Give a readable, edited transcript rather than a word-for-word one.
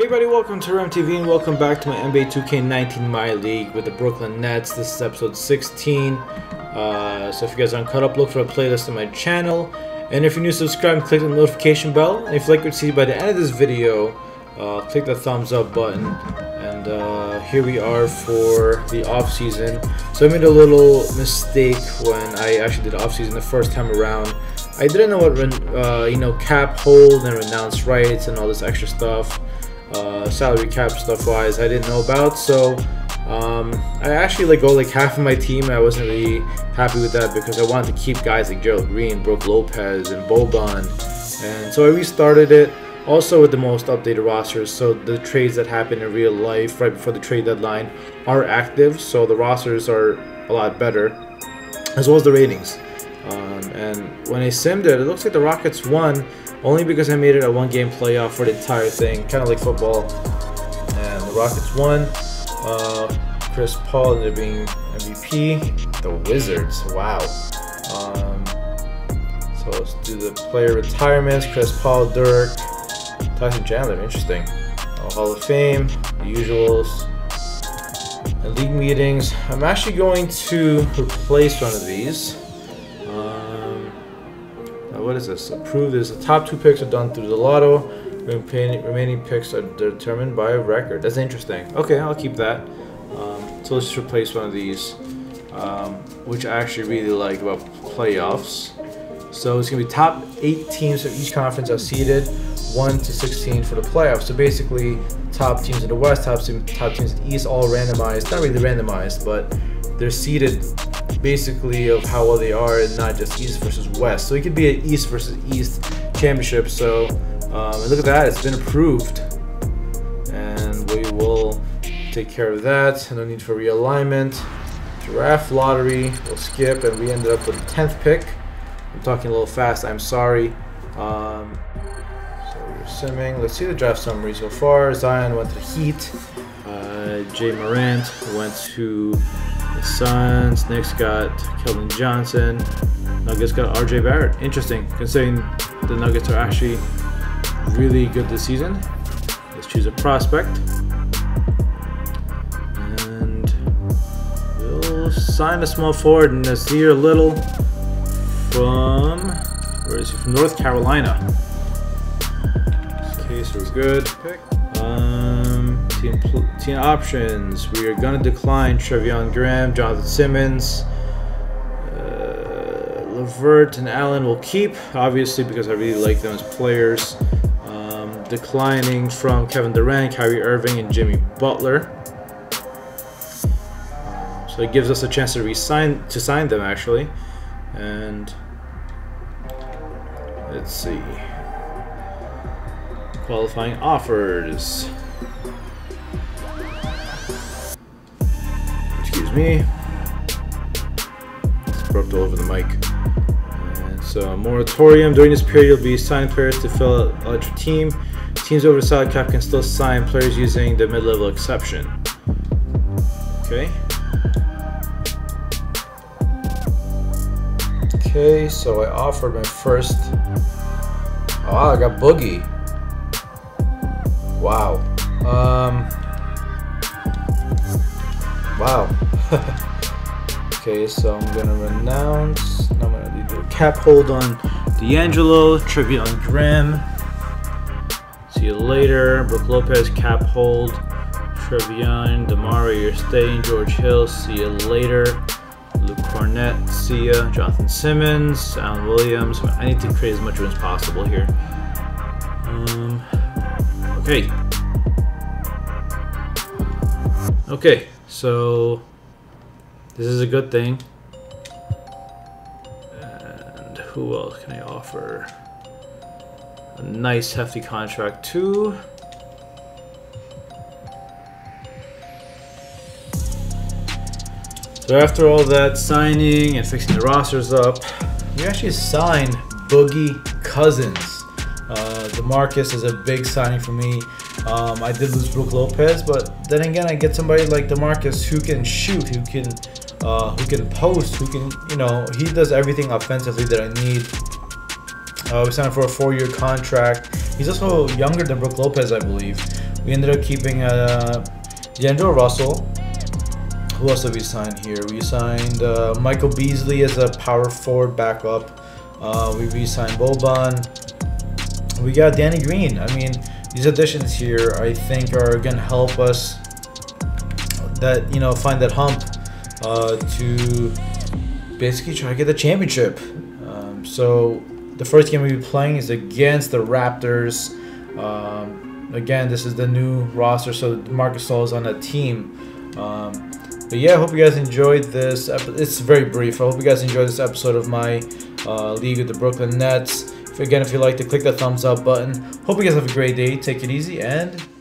Hey everybody, welcome to REM TV and welcome back to my NBA 2K19 My League with the Brooklyn Nets. This is episode 16. So if you guys aren't caught up, look for a playlist on my channel. And if you're new, subscribe and click the notification bell. And if you like what you see by the end of this video, click the thumbs up button. And here we are for the off season. So I made a little mistake when I actually did off season the first time around. I didn't know what cap hold and renounce rights and all this extra stuff. Salary cap stuff wise I didn't know about, so I actually let go like half of my team. I wasn't really happy with that because I wanted to keep guys like Gerald Green, Brook Lopez, and Boban, and so I restarted it also with the most updated rosters. So the trades that happen in real life right before the trade deadline are active, so the rosters are a lot better, as well as the ratings. And when I simmed it, it looks like the Rockets won only because I made it a one-game playoff for the entire thing, kind of like football. And the Rockets won. Chris Paul ended up being MVP. The Wizards, wow. So let's do the player retirements. Chris Paul, Dirk, Tyson Chandler, interesting. Hall of Fame, the usuals, and league meetings. I'm actually going to replace one of these. What is this? Approved is the top two picks are done through the lotto. Remaining picks are determined by a record. That's interesting. Okay, I'll keep that. So let's just replace one of these, which I actually really like about playoffs. So it's gonna be top 8 teams from each conference are seeded 1 to 16 for the playoffs. So basically, top teams in the West, top teams in the East, all randomized. Not really randomized, but they're seeded basically of how well they are, and not just East versus West. So it could be an East versus East championship. So look at that, it's been approved, and we will take care of that. No need for realignment. Draft lottery, we'll skip, and we ended up with the 10th pick. I'm talking a little fast, I'm sorry. So we're simming. Let's see the draft summary so far. Zion went to the Heat. Ja Morant went to the Suns. Knicks got Keldon Johnson. Nuggets got RJ Barrett. Interesting, considering the Nuggets are actually really good this season. Let's choose a prospect. And we'll sign a small forward, Nasir Little from North Carolina. Okay, so we're good. Pick. Team options. We are going to decline Trevion Graham, Jonathan Simmons, LeVert, and Allen will keep, obviously, because I really like them as players. Declining from Kevin Durant, Kyrie Irving, and Jimmy Butler. So it gives us a chance to sign them, actually. And let's see. Qualifying offers. Excuse me. It's burped all over the mic. And so, moratorium. During this period, you'll be signing players to fill out your team. Teams over the salary cap can still sign players using the mid-level exception. Okay. Okay, so I offered my first. Oh, I got Boogie. Wow. Wow. Okay, so I'm gonna renounce. No, I'm gonna do a cap hold on D'Angelo, Trevion Graham. See you later. Brook Lopez, cap hold. Trevion, Damara, you're staying. George Hill, see you later. Cornette, Sia, Jonathan Simmons, Alan Williams. I need to create as much room as possible here. Okay, so this is a good thing. And who else can I offer? A nice hefty contract too. So after all that signing and fixing the rosters up, we actually signed Boogie Cousins. DeMarcus is a big signing for me. I did lose Brook Lopez, but then again, I get somebody like DeMarcus who can shoot, who can post, who can, you know, he does everything offensively that I need. We signed him for a 4-year contract. He's also younger than Brook Lopez, I believe. We ended up keeping D'Angelo Russell. Who else did we sign here? We signed Michael Beasley as a power forward backup. We re-signed Boban. We got Danny Green. I mean, these additions here, I think, are going to help us that, you know, find that hump to basically try to get the championship. So the first game we'll be playing is against the Raptors. Again, this is the new roster, so DeMarcus Cousins is on that team. But yeah, I hope you guys enjoyed this episode. It's very brief. I hope you guys enjoyed this episode of my league with the Brooklyn Nets. Again, if you liked it, click that thumbs up button. Hope you guys have a great day. Take it easy and...